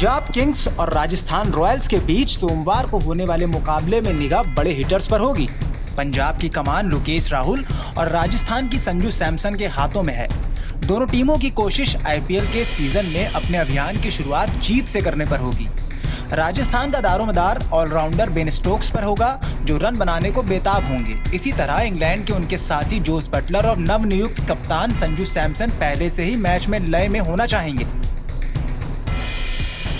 Punjab Kings और Rajasthan Royals के बीच सोमवार को होने वाले मुकाबले में निगाह बड़े हिटर्स पर होगी। पंजाब की कमान लोकेश राहुल और राजस्थान की संजू सैमसन के हाथों में है। दोनों टीमों की कोशिश आईपीएल के सीजन में अपने अभियान की शुरुआत जीत से करने पर होगी। राजस्थान का दारोमदार ऑलराउंडर बेन स्टोक्स पर होगा, जो रन बनाने को बेताब होंगे। इसी तरह इंग्लैंड के उनके साथी जोस बटलर और नवनियुक्त कप्तान संजू सैमसन पहले से ही मैच में लय में होना चाहेंगे।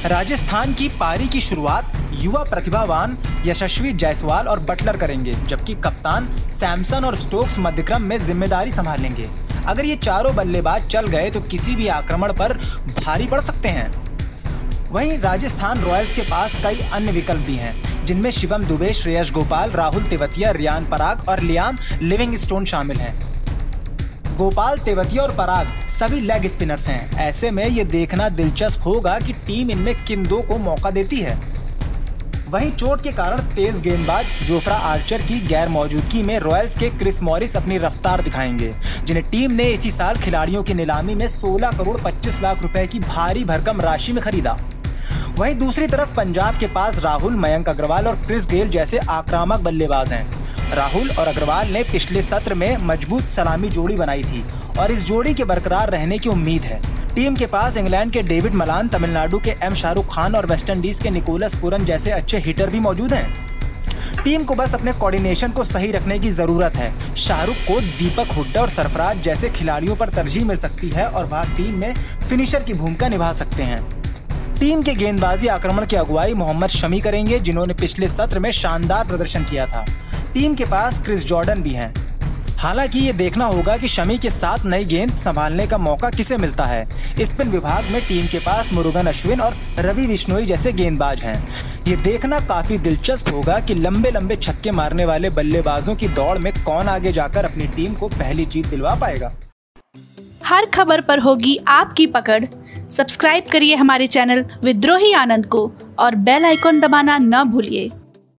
राजस्थान की पारी की शुरुआत युवा प्रतिभावान यशस्वी जायसवाल और बटलर करेंगे, जबकि कप्तान सैमसन और स्टोक्स मध्यक्रम में जिम्मेदारी संभालेंगे। अगर ये चारों बल्लेबाज चल गए तो किसी भी आक्रमण पर भारी पड़ सकते हैं। वहीं राजस्थान रॉयल्स के पास कई अन्य विकल्प भी हैं, जिनमें शिवम दुबे, श्रेयस गोपाल, राहुल तेवतिया, रियान पराग और लियाम लिविंगस्टोन शामिल हैं। गोपाल, तेवतिया और पराग सभी लेग स्पिनर्स हैं। ऐसे में ये देखना दिलचस्प होगा कि टीम इनमें किन दो को मौका देती है। वहीं चोट के कारण तेज गेंदबाज जोफ्रा आर्चर की गैर मौजूदगी में रॉयल्स के क्रिस मॉरिस अपनी रफ्तार दिखाएंगे, जिन्हें टीम ने इसी साल खिलाड़ियों की नीलामी में 16 करोड़ 25 लाख रुपए की भारी भरकम राशि में खरीदा। वहीं दूसरी तरफ पंजाब के पास राहुल, मयंक अग्रवाल और क्रिस गेल जैसे आक्रामक बल्लेबाज हैं। राहुल और अग्रवाल ने पिछले सत्र में मजबूत सलामी जोड़ी बनाई थी और इस जोड़ी के बरकरार रहने की उम्मीद है। टीम के पास इंग्लैंड के डेविड मलान, तमिलनाडु के एम शाहरुख खान और वेस्टइंडीज के निकोलस पुरन जैसे अच्छे हिटर भी मौजूद हैं। टीम को बस अपने कोऑर्डिनेशन को सही रखने की जरूरत है। शाहरुख को दीपक हुड्डा और सरफराज जैसे खिलाड़ियों पर तरजीह मिल सकती है और वह टीम में फिनिशर की भूमिका निभा सकते हैं। टीम के गेंदबाजी आक्रमण की अगुवाई मोहम्मद शमी करेंगे, जिन्होंने पिछले सत्र में शानदार प्रदर्शन किया था। टीम के पास क्रिस जॉर्डन भी हैं। हालांकि ये देखना होगा कि शमी के साथ नई गेंद संभालने का मौका किसे मिलता है। स्पिन विभाग में टीम के पास मुरुगन अश्विन और रवि विश्वनोई जैसे गेंदबाज हैं। ये देखना काफी दिलचस्प होगा कि लंबे लंबे छक्के मारने वाले बल्लेबाजों की दौड़ में कौन आगे जाकर अपनी टीम को पहली जीत दिलवा पाएगा। हर खबर पर होगी आपकी पकड़। सब्सक्राइब करिए हमारे चैनल विद्रोही आनंद को और बेल आइकॉन दबाना न भूलिए।